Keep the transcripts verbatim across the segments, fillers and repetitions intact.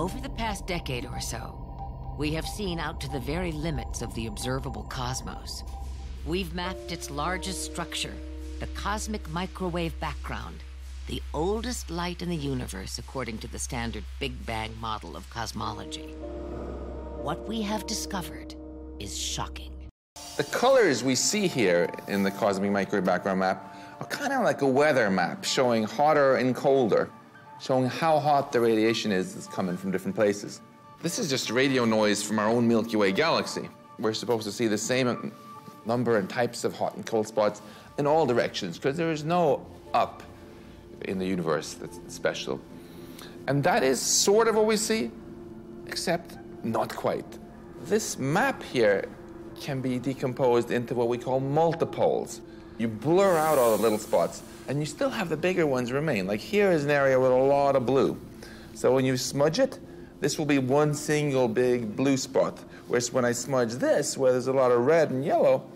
Over the past decade or so, we have seen out to the very limits of the observable cosmos. We've mapped its largest structure, the Cosmic Microwave Background, the oldest light in the universe according to the standard Big Bang model of cosmology. What we have discovered is shocking. The colors we see here in the Cosmic Microwave Background map are kind of like a weather map showing hotter and colder, showing how hot the radiation is that's coming from different places. This is just radio noise from our own Milky Way galaxy. We're supposed to see the same number and types of hot and cold spots in all directions, because there is no up in the universe that's special. And that is sort of what we see, except not quite. This map here can be decomposed into what we call multipoles. You blur out all the little spots, and you still have the bigger ones remain. Like here is an area with a lot of blue. So when you smudge it, this will be one single big blue spot. Whereas when I smudge this, where there's a lot of red and yellow,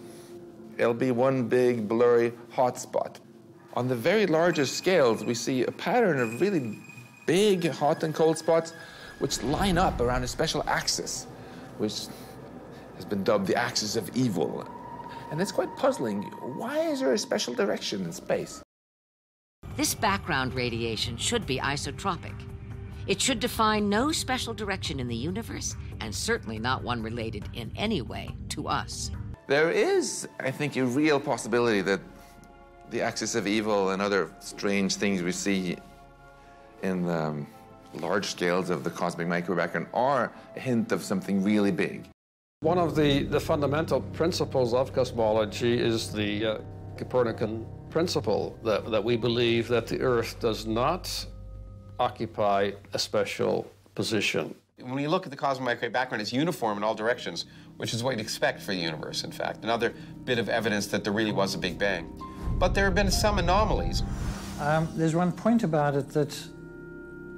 it'll be one big blurry hot spot. On the very largest scales, we see a pattern of really big hot and cold spots which line up around a special axis, which has been dubbed the axis of evil. And it's quite puzzling. Why is there a special direction in space? This background radiation should be isotropic. It should define no special direction in the universe, and certainly not one related in any way to us. There is, I think, a real possibility that the axis of evil and other strange things we see in the large scales of the Cosmic Microwave Background are a hint of something really big. One of the, the fundamental principles of cosmology is the uh, Copernican Principle, that, that we believe that the Earth does not occupy a special position. When you look at the Cosmic Microwave Background, it's uniform in all directions, which is what you'd expect for the universe, in fact. Another bit of evidence that there really was a Big Bang. But there have been some anomalies. Um, there's one point about it, that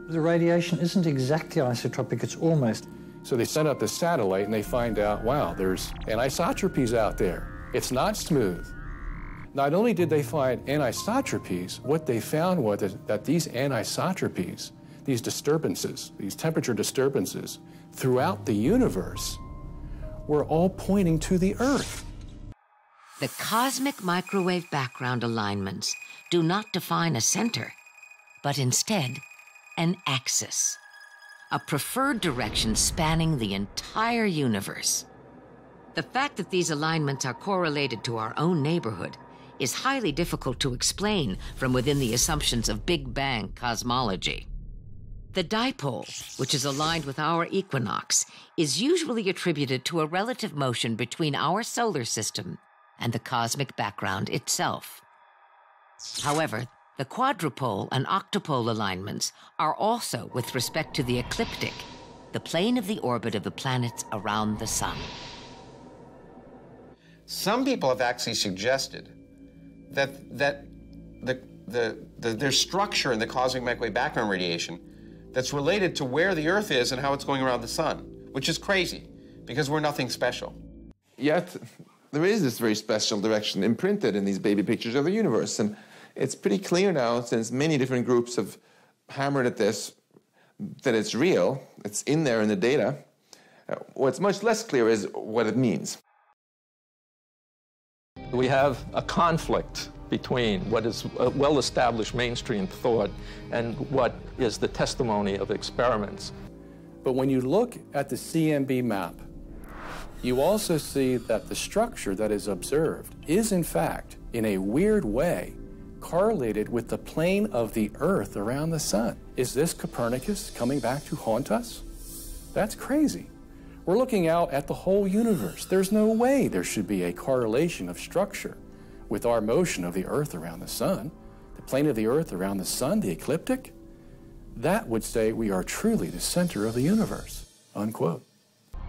the radiation isn't exactly isotropic, it's almost. So they send up this satellite and they find out, wow, there's anisotropies out there. It's not smooth. Not only did they find anisotropies, what they found was that these anisotropies, these disturbances, these temperature disturbances throughout the universe were all pointing to the Earth. The Cosmic Microwave Background alignments do not define a center, but instead an axis. A preferred direction spanning the entire universe. The fact that these alignments are correlated to our own neighborhood is highly difficult to explain from within the assumptions of Big Bang cosmology. The dipole, which is aligned with our equinox, is usually attributed to a relative motion between our solar system and the cosmic background itself. However, the quadrupole and octopole alignments are also with respect to the ecliptic, the plane of the orbit of the planets around the sun. Some people have actually suggested that, that the, the, the, there's structure in the cosmic microwave background radiation that's related to where the Earth is and how it's going around the sun, which is crazy, because we're nothing special. Yet, there is this very special direction imprinted in these baby pictures of the universe. And it's pretty clear now, since many different groups have hammered at this, that it's real, it's in there in the data. What's much less clear is what it means. We have a conflict between what is well-established mainstream thought and what is the testimony of experiments. But when you look at the C M B map, you also see that the structure that is observed is, in fact, in a weird way, correlated with the plane of the Earth around the sun. Is this Copernicus coming back to haunt us? That's crazy. We're looking out at the whole universe. There's no way there should be a correlation of structure with our motion of the Earth around the sun. The plane of the Earth around the sun, the ecliptic, that would say we are truly the center of the universe, unquote.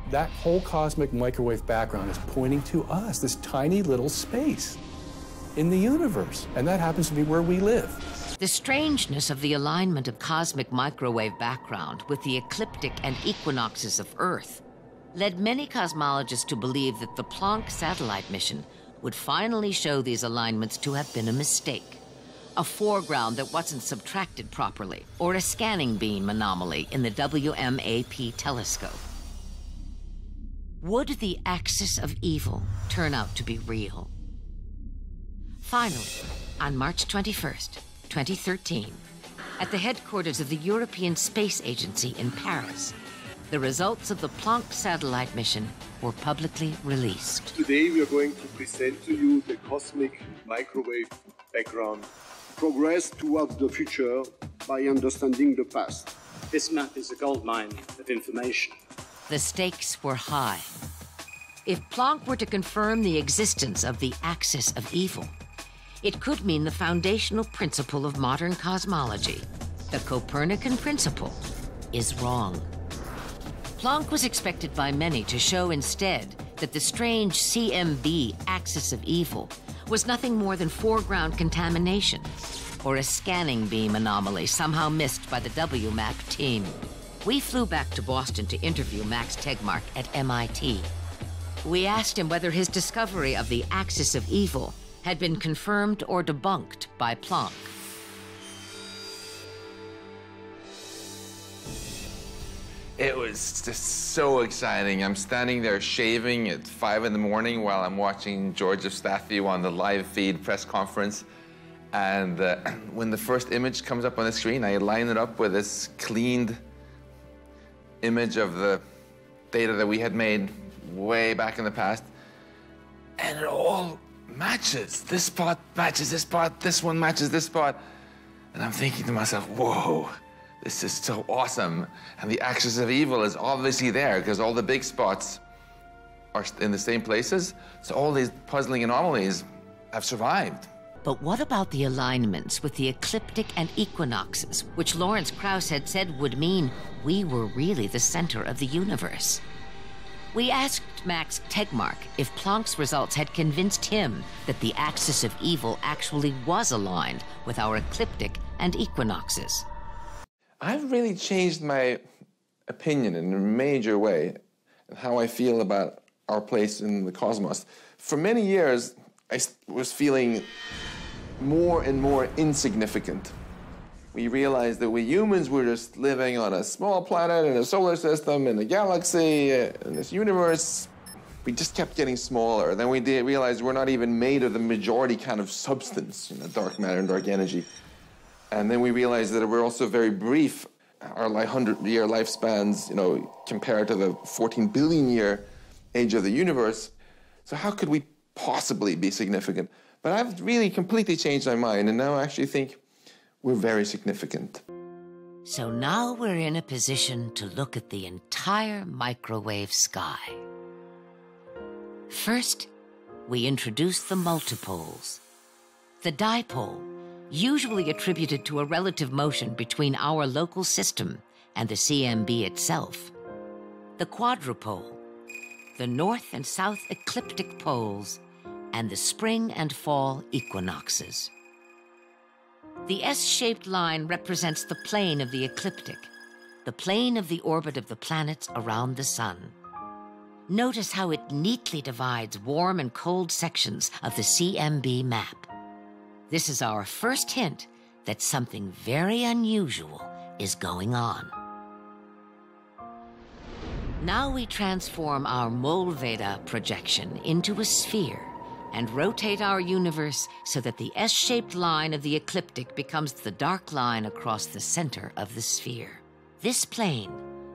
That whole cosmic microwave background is pointing to us, this tiny little space in the universe, and that happens to be where we live. The strangeness of the alignment of cosmic microwave background with the ecliptic and equinoxes of Earth led many cosmologists to believe that the Planck satellite mission would finally show these alignments to have been a mistake, a foreground that wasn't subtracted properly, or a scanning beam anomaly in the W M A P telescope. Would the axis of evil turn out to be real? Finally, on March twenty-first, twenty thirteen, at the headquarters of the European Space Agency in Paris, the results of the Planck satellite mission were publicly released. Today we are going to present to you the Cosmic Microwave Background. Progress towards the future by understanding the past. This map is a goldmine of information. The stakes were high. If Planck were to confirm the existence of the axis of evil, it could mean the foundational principle of modern cosmology, the Copernican Principle, is wrong. Planck was expected by many to show instead that the strange C M B axis of evil was nothing more than foreground contamination or a scanning beam anomaly somehow missed by the W MAP team. We flew back to Boston to interview Max Tegmark at M I T. We asked him whether his discovery of the axis of evil had been confirmed or debunked by Planck. It was just so exciting. I'm standing there shaving at five in the morning while I'm watching George Stathieu on the live feed press conference. And uh, when the first image comes up on the screen, I line it up with this cleaned image of the data that we had made way back in the past. And it all matches. This part matches this part, this one matches this part. And I'm thinking to myself, whoa. This is so awesome. And the axis of evil is obviously there because all the big spots are in the same places. So all these puzzling anomalies have survived. But what about the alignments with the ecliptic and equinoxes, which Lawrence Krauss had said would mean we were really the center of the universe? We asked Max Tegmark if Planck's results had convinced him that the axis of evil actually was aligned with our ecliptic and equinoxes. I've really changed my opinion in a major way and how I feel about our place in the cosmos. For many years, I was feeling more and more insignificant. We realized that we humans were just living on a small planet in a solar system, in a galaxy, in this universe. We just kept getting smaller. Then we realized we're not even made of the majority kind of substance, you know, dark matter and dark energy. And then we realized that we're also very brief. Our hundred-year lifespans, you know, compared to the fourteen billion year age of the universe. So how could we possibly be significant? But I've really completely changed my mind, and now I actually think we're very significant. So now we're in a position to look at the entire microwave sky. First, we introduce the multipoles. The dipole, usually attributed to a relative motion between our local system and the C M B itself. The quadrupole, the north and south ecliptic poles, and the spring and fall equinoxes. The S-shaped line represents the plane of the ecliptic, the plane of the orbit of the planets around the sun. Notice how it neatly divides warm and cold sections of the C M B map. This is our first hint that something very unusual is going on. Now we transform our Molveda projection into a sphere and rotate our universe so that the S-shaped line of the ecliptic becomes the dark line across the center of the sphere. This plane,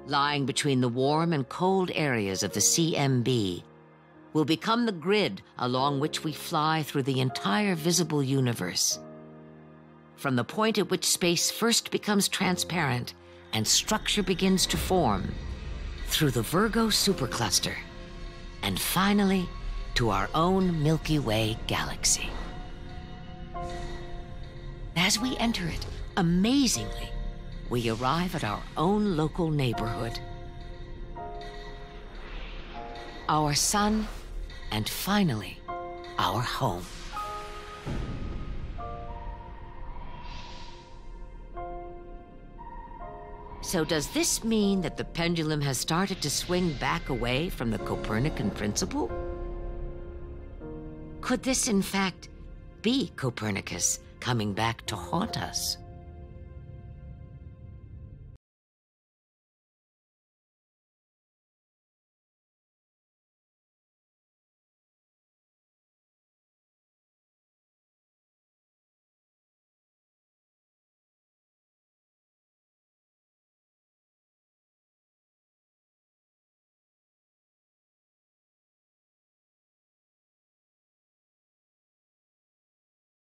lying between the warm and cold areas of the C M B, will become the grid along which we fly through the entire visible universe. From the point at which space first becomes transparent and structure begins to form, through the Virgo supercluster, and finally to our own Milky Way galaxy. As we enter it, amazingly, we arrive at our own local neighborhood, our sun, and finally, our home. So does this mean that the pendulum has started to swing back away from the Copernican principle? Could this, in fact, be Copernicus, coming back to haunt us.